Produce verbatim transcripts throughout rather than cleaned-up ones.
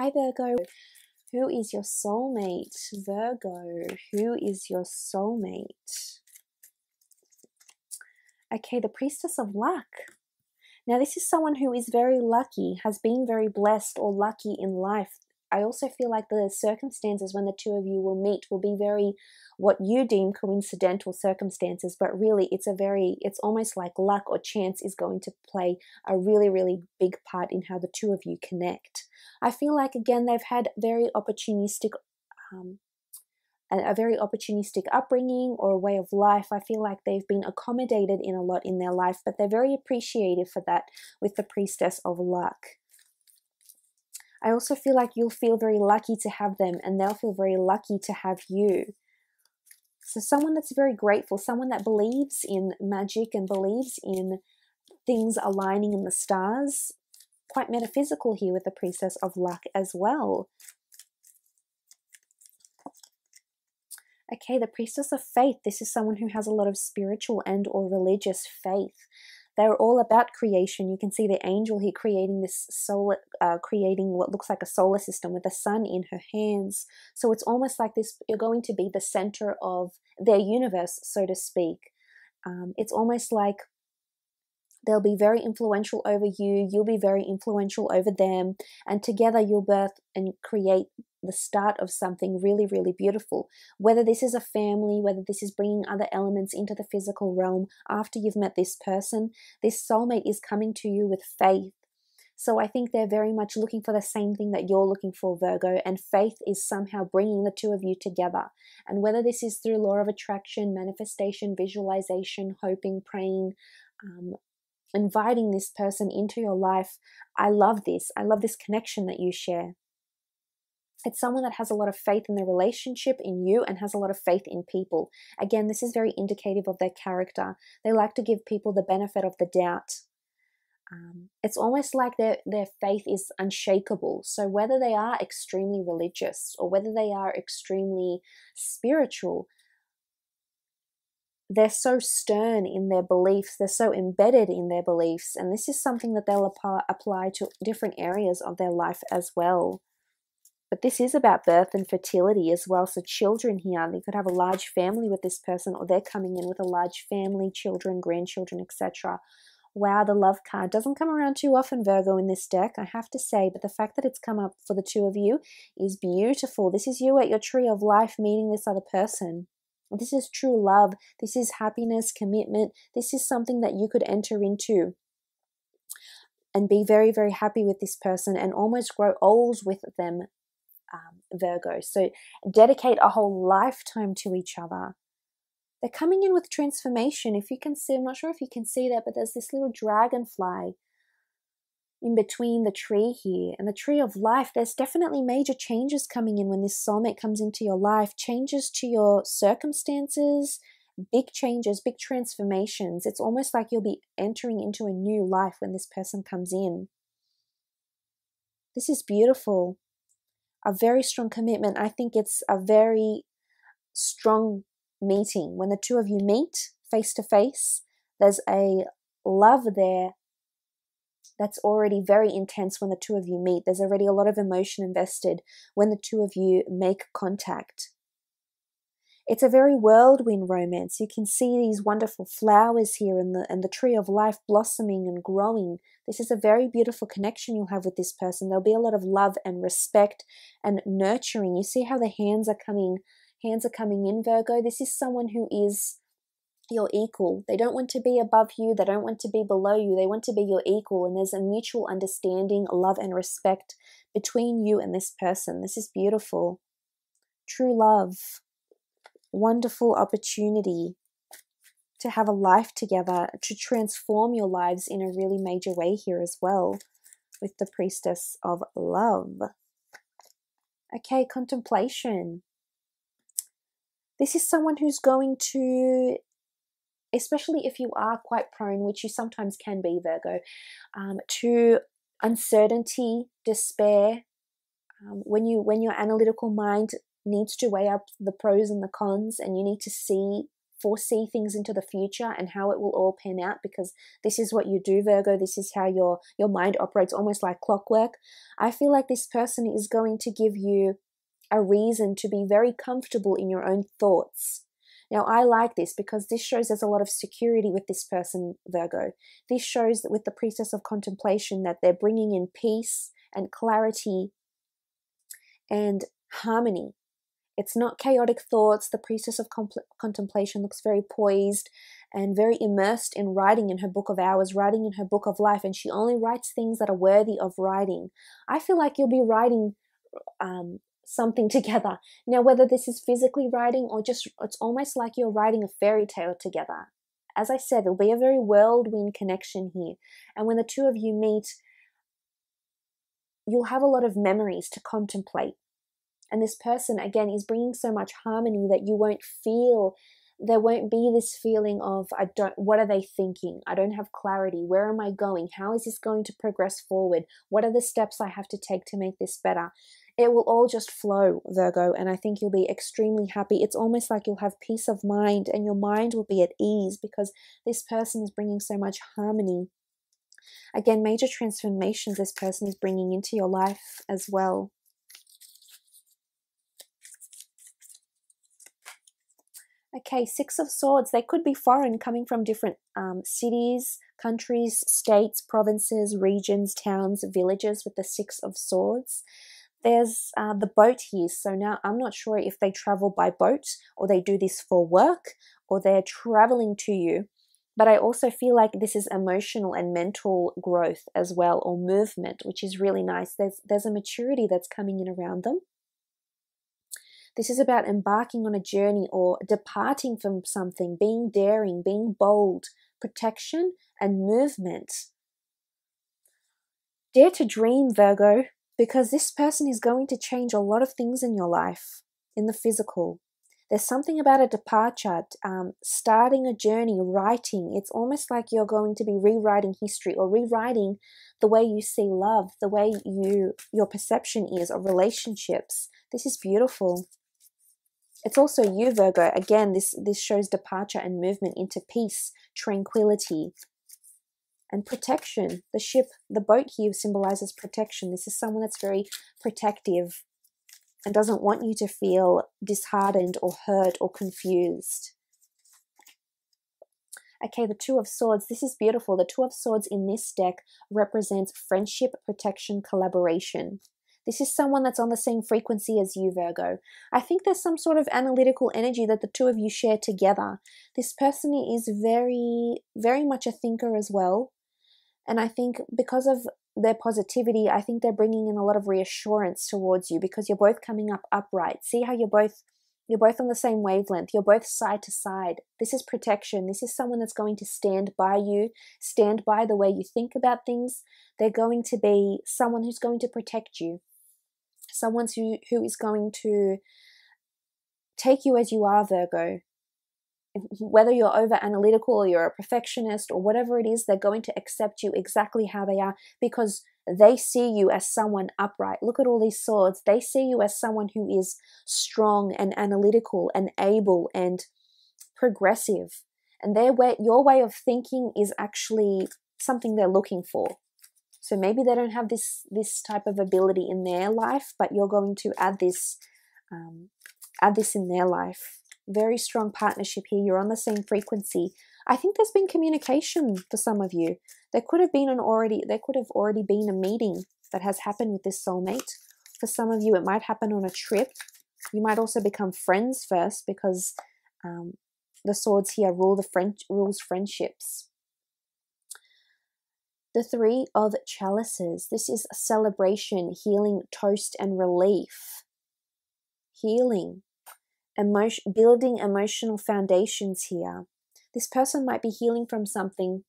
Hi Virgo, who is your soulmate? Virgo, who is your soulmate? Okay, the Priestess of Luck. Now this is someone who is very lucky, has been very blessed or lucky in life. I also feel like the circumstances when the two of you will meet will be very what you deem coincidental circumstances, but really it's a very, it's almost like luck or chance is going to play a really, really big part in how the two of you connect. I feel like, again, they've had very opportunistic, um, a, a very opportunistic upbringing or a way of life. I feel like they've been accommodated in a lot in their life, but they're very appreciative for that with the Priestess of Luck. I also feel like you'll feel very lucky to have them and they'll feel very lucky to have you. So someone that's very grateful, someone that believes in magic and believes in things aligning in the stars. Quite metaphysical here with the Priestess of Luck as well. Okay, the Priestess of Faith. This is someone who has a lot of spiritual and or religious faith. They're all about creation. You can see the angel here creating this solar, uh, creating what looks like a solar system with the sun in her hands. So it's almost like this, you're going to be the center of their universe, so to speak. Um, it's almost like they'll be very influential over you. You'll be very influential over them. And together you'll birth and create the start of something really, really beautiful. Whether this is a family, whether this is bringing other elements into the physical realm after you've met this person, this soulmate is coming to you with faith. So I think they're very much looking for the same thing that you're looking for, Virgo, and faith is somehow bringing the two of you together. And whether this is through law of attraction, manifestation, visualization, hoping, praying, um, inviting this person into your life, I love this. I love this connection that you share. It's someone that has a lot of faith in their relationship, in you, and has a lot of faith in people. Again, this is very indicative of their character. They like to give people the benefit of the doubt. Um, it's almost like their, their faith is unshakable. So whether they are extremely religious or whether they are extremely spiritual, they're so stern in their beliefs, they're so embedded in their beliefs, and this is something that they'll ap- apply to different areas of their life as well. But this is about birth and fertility as well, so children here, they could have a large family with this person, or they're coming in with a large family, children, grandchildren, et cetera. Wow, the love card doesn't come around too often, Virgo, in this deck, I have to say, but the fact that it's come up for the two of you is beautiful. This is you at your tree of life meeting this other person. This is true love. This is happiness, commitment. This is something that you could enter into and be very, very happy with this person and almost grow old with them, um, Virgo. So dedicate a whole lifetime to each other. They're coming in with transformation. If you can see, I'm not sure if you can see that, but there's this little dragonfly in between the tree here and the tree of life. There's definitely major changes coming in when this soulmate comes into your life, changes to your circumstances, big changes, big transformations. It's almost like you'll be entering into a new life when this person comes in. This is beautiful. A very strong commitment. I think it's a very strong meeting. When the two of you meet face to face, there's a love there that's already very intense when the two of you meet. There's already a lot of emotion invested when the two of you make contact. It's a very whirlwind romance. You can see these wonderful flowers here and the, and the tree of life blossoming and growing. This is a very beautiful connection you'll have with this person. There'll be a lot of love and respect and nurturing. You see how the hands are coming, hands are coming in, Virgo. This is someone who is your equal. They don't want to be above you. They don't want to be below you. They want to be your equal. And there's a mutual understanding, love and respect between you and this person. This is beautiful. True love. Wonderful opportunity to have a life together, to transform your lives in a really major way here as well with the Priestess of Love. Okay, contemplation. This is someone who's going to, especially if you are quite prone, which you sometimes can be, Virgo, um, to uncertainty, despair. Um, when you when your analytical mind needs to weigh up the pros and the cons and you need to see foresee things into the future and how it will all pan out, because this is what you do, Virgo. This is how your your mind operates, almost like clockwork. I feel like this person is going to give you a reason to be very comfortable in your own thoughts. Now, I like this because this shows there's a lot of security with this person, Virgo. This shows that with the Priestess of Contemplation that they're bringing in peace and clarity and harmony. It's not chaotic thoughts. The Priestess of Contemplation looks very poised and very immersed in writing in her Book of Hours, writing in her Book of Life, and she only writes things that are worthy of writing. I feel like you'll be writing um, something together. Now, whether this is physically writing or just, it's almost like you're writing a fairy tale together. As I said, there'll be a very whirlwind connection here. And when the two of you meet, you'll have a lot of memories to contemplate. And this person, again, is bringing so much harmony that you won't feel, there won't be this feeling of, I don't, what are they thinking? I don't have clarity. Where am I going? How is this going to progress forward? What are the steps I have to take to make this better? It will all just flow, Virgo, and I think you'll be extremely happy. It's almost like you'll have peace of mind and your mind will be at ease because this person is bringing so much harmony. Again, major transformations this person is bringing into your life as well. Okay, Six of Swords. They could be foreign, coming from different um, cities, countries, states, provinces, regions, towns, villages with the Six of Swords. There's uh, the boat here. So now I'm not sure if they travel by boat or they do this for work or they're traveling to you. But I also feel like this is emotional and mental growth as well, or movement, which is really nice. There's, there's a maturity that's coming in around them. This is about embarking on a journey or departing from something, being daring, being bold, protection and movement. Dare to dream, Virgo, because this person is going to change a lot of things in your life, in the physical. There's something about a departure, um, starting a journey, writing. It's almost like you're going to be rewriting history or rewriting the way you see love, the way you your perception is of relationships. This is beautiful. It's also you, Virgo. Again, this, this shows departure and movement into peace, tranquility, and protection. The ship, the boat here symbolizes protection. This is someone that's very protective and doesn't want you to feel disheartened or hurt or confused. Okay, the Two of Swords. This is beautiful. The Two of Swords in this deck represents friendship, protection, collaboration. This is someone that's on the same frequency as you, Virgo. I think there's some sort of analytical energy that the two of you share together. This person is very, very much a thinker as well. And I think because of their positivity, I think they're bringing in a lot of reassurance towards you because you're both coming up upright. See how you're both, you're both on the same wavelength. You're both side to side. This is protection. This is someone that's going to stand by you, stand by the way you think about things. They're going to be someone who's going to protect you. Someone who, who is going to take you as you are, Virgo. Whether you're over analytical or you're a perfectionist or whatever it is, they're going to accept you exactly how they are because they see you as someone upright. Look at all these swords. They see you as someone who is strong and analytical and able and progressive. And their way, your way of thinking is actually something they're looking for. So maybe they don't have this this type of ability in their life, but you're going to add this, um, add this in their life. Very strong partnership here. You're on the same frequency. I think there's been communication for some of you. There could have been an already. There could have already been a meeting that has happened with this soulmate. For some of you, it might happen on a trip. You might also become friends first because um, the swords here rule the friend rules friendships. The Three of Chalices. This is a celebration, healing, toast, and relief. Healing, emotion, building emotional foundations here. This person might be healing from something,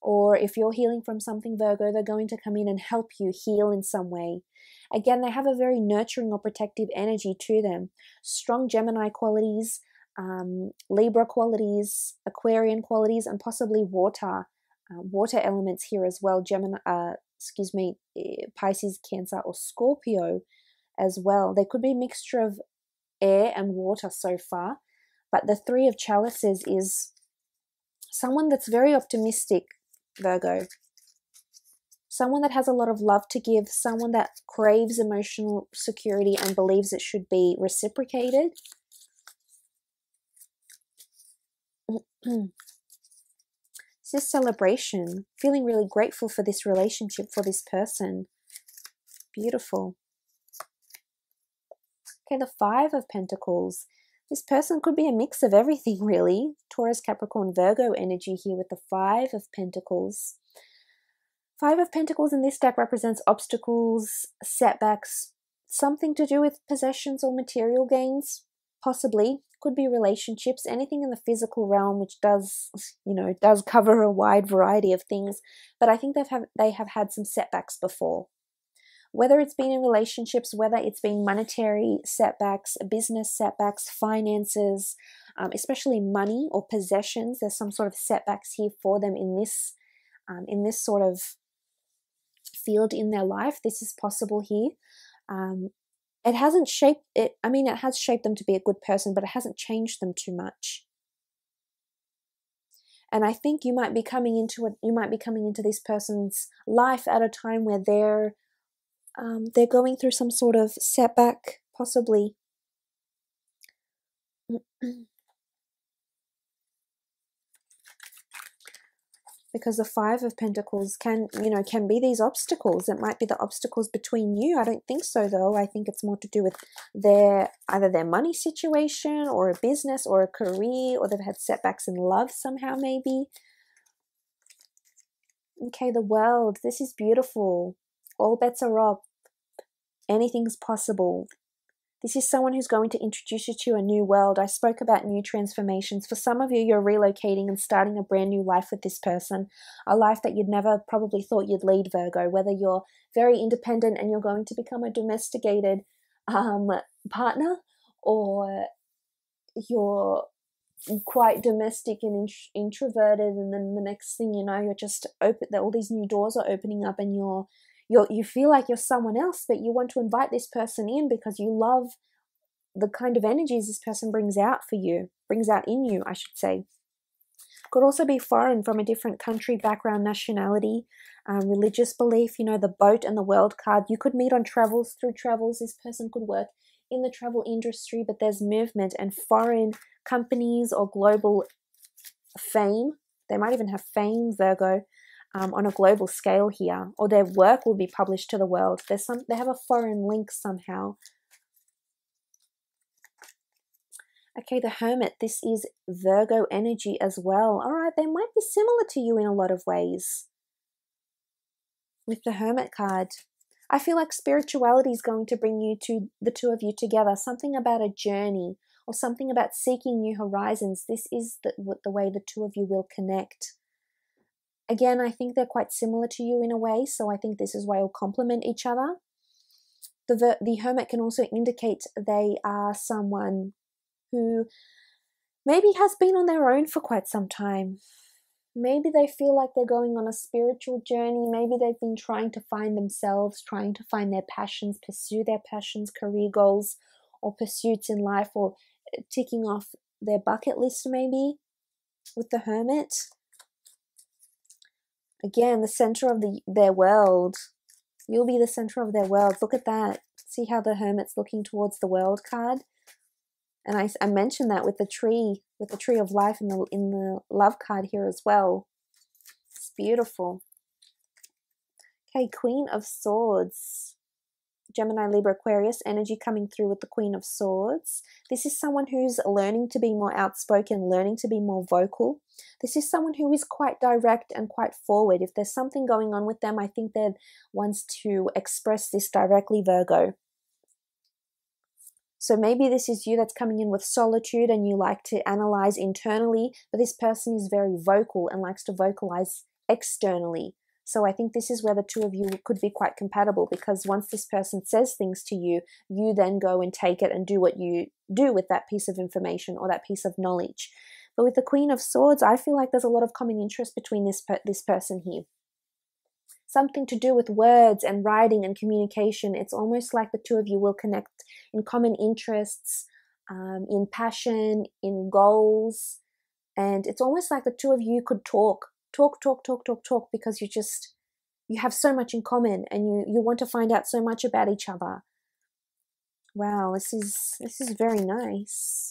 or if you're healing from something, Virgo, they're going to come in and help you heal in some way. Again, they have a very nurturing or protective energy to them. Strong Gemini qualities, um, Libra qualities, Aquarian qualities, and possibly water. Uh, water elements here as well, Gemini, uh, excuse me, Pisces, Cancer, or Scorpio as well. There could be a mixture of air and water so far. But the Three of Chalices is someone that's very optimistic, Virgo. Someone that has a lot of love to give, someone that craves emotional security and believes it should be reciprocated. It's just celebration, feeling really grateful for this relationship, for this person. Beautiful. Okay, the Five of Pentacles. This person could be a mix of everything, really. Taurus, Capricorn, Virgo energy here with the Five of Pentacles. Five of Pentacles in this deck represents obstacles, setbacks, something to do with possessions or material gains, possibly. Could be relationships, anything in the physical realm, which does, you know, does cover a wide variety of things. But I think they've have, they have had some setbacks before. Whether it's been in relationships, whether it's been monetary setbacks, business setbacks, finances, um, especially money or possessions, there's some sort of setbacks here for them in this, um, in this sort of field in their life. This is possible here. Um, it hasn't shaped it. I mean, it has shaped them to be a good person, but it hasn't changed them too much. And I think you might be coming into it. You might be coming into this person's life at a time where they're Um, they're going through some sort of setback, possibly. Because the Five of Pentacles can, you know, can be these obstacles. It might be the obstacles between you. I don't think so, though. I think it's more to do with their either their money situation or a business or a career, or they've had setbacks in love somehow, maybe. Okay, the World. This is beautiful. All bets are up. Anything's possible. This is someone who's going to introduce you to a new world. I spoke about new transformations. For some of you, you're relocating and starting a brand new life with this person, a life that you'd never probably thought you'd lead, Virgo, whether you're very independent and you're going to become a domesticated um, partner, or you're quite domestic and in introverted, and then the next thing you know, you're just open, that all these new doors are opening up, and you're You're, you feel like you're someone else, but you want to invite this person in because you love the kind of energies this person brings out for you, brings out in you, I should say. Could also be foreign, from a different country, background, nationality, um, religious belief, you know, the Boat and the World card. You could meet on travels, through travels. This person could work in the travel industry, but there's movement and foreign companies or global fame. They might even have fame, Virgo. Um, on a global scale here, or their work will be published to the world. There's some, they have a foreign link somehow. Okay, the Hermit. This is Virgo energy as well. All right, they might be similar to you in a lot of ways with the Hermit card. I feel like spirituality is going to bring you to the two of you together. Something about a journey or something about seeking new horizons. This is the, the way the two of you will connect. Again, I think they're quite similar to you in a way, so I think this is why you'll complement each other. The, the Hermit can also indicate they are someone who maybe has been on their own for quite some time. Maybe they feel like they're going on a spiritual journey. Maybe they've been trying to find themselves, trying to find their passions, pursue their passions, career goals, or pursuits in life, or ticking off their bucket list maybe with the Hermit. Again, the center of the, their world. You'll be the center of their world. Look at that. See how the Hermit's looking towards the World card? And I, I mentioned that with the tree, with the Tree of Life in the, in the Love card here as well. It's beautiful. Okay, Queen of Swords. Gemini, Libra, Aquarius energy coming through with the Queen of Swords. This is someone who's learning to be more outspoken, learning to be more vocal. This is someone who is quite direct and quite forward. If there's something going on with them, I think they're ones to express this directly, Virgo. So maybe this is you that's coming in with solitude and you like to analyze internally, but this person is very vocal and likes to vocalize externally. So I think this is where the two of you could be quite compatible, because once this person says things to you, you then go and take it and do what you do with that piece of information or that piece of knowledge. But with the Queen of Swords, I feel like there's a lot of common interest between this, per this person here. Something to do with words and writing and communication. It's almost like the two of you will connect in common interests, um, in passion, in goals. And it's almost like the two of you could talk, talk, talk, talk, talk, talk, because you just, you have so much in common and you, you want to find out so much about each other. Wow, this is, this is very nice.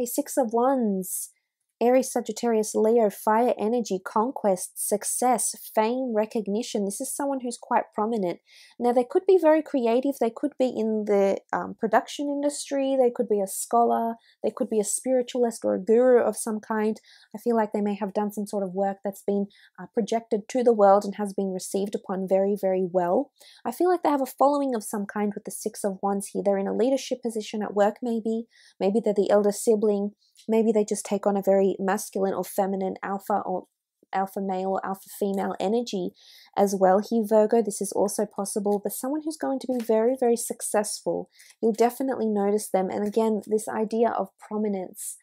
Okay, Six of Wands. Aries, Sagittarius, Leo, fire energy, conquest, success, fame, recognition. This is someone who's quite prominent. Now, they could be very creative. They could be in the um, production industry. They could be a scholar. They could be a spiritualist or a guru of some kind. I feel like they may have done some sort of work that's been uh, projected to the world and has been received upon very, very well. I feel like they have a following of some kind with the Six of Wands here. They're in a leadership position at work, maybe. Maybe they're the elder sibling. Maybe they just take on a very masculine or feminine alpha or alpha male or alpha female energy as well here, Virgo. This is also possible, but someone who's going to be very, very successful. You'll definitely notice them. And again, this idea of prominence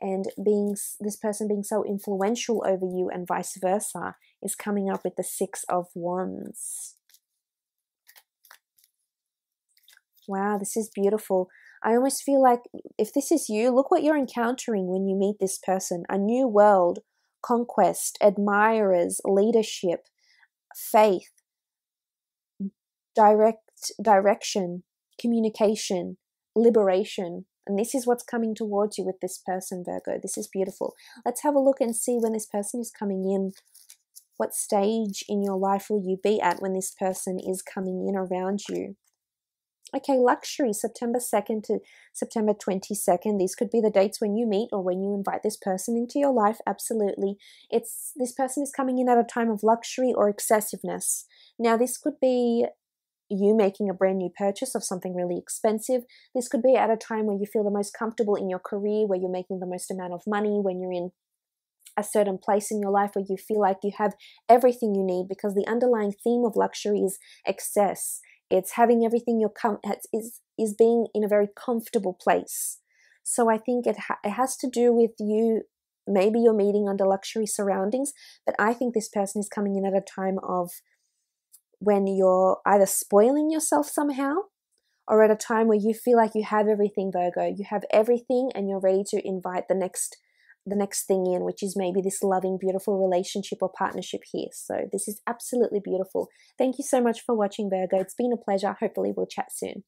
and being this person being so influential over you and vice versa is coming up with the Six of Wands. Wow, this is beautiful. I almost feel like if this is you, look what you're encountering when you meet this person. A new world, conquest, admirers, leadership, faith, direct direction, communication, liberation. And this is what's coming towards you with this person, Virgo. This is beautiful. Let's have a look and see when this person is coming in. What stage in your life will you be at when this person is coming in around you? Okay, luxury, September second to September twenty-second. These could be the dates when you meet or when you invite this person into your life. Absolutely. It's this person is coming in at a time of luxury or excessiveness. Now, this could be you making a brand new purchase of something really expensive. This could be at a time where you feel the most comfortable in your career, where you're making the most amount of money, when you're in a certain place in your life where you feel like you have everything you need, because the underlying theme of luxury is excess. It's having everything you're com is is being in a very comfortable place. So I think it ha it has to do with you. Maybe you're meeting under luxury surroundings, but I think this person is coming in at a time of when you're either spoiling yourself somehow, or at a time where you feel like you have everything, Virgo. You have everything, and you're ready to invite the next the next thing in, which is maybe this loving, beautiful relationship or partnership here. So this is absolutely beautiful. Thank you so much for watching, Virgo. It's been a pleasure. Hopefully we'll chat soon.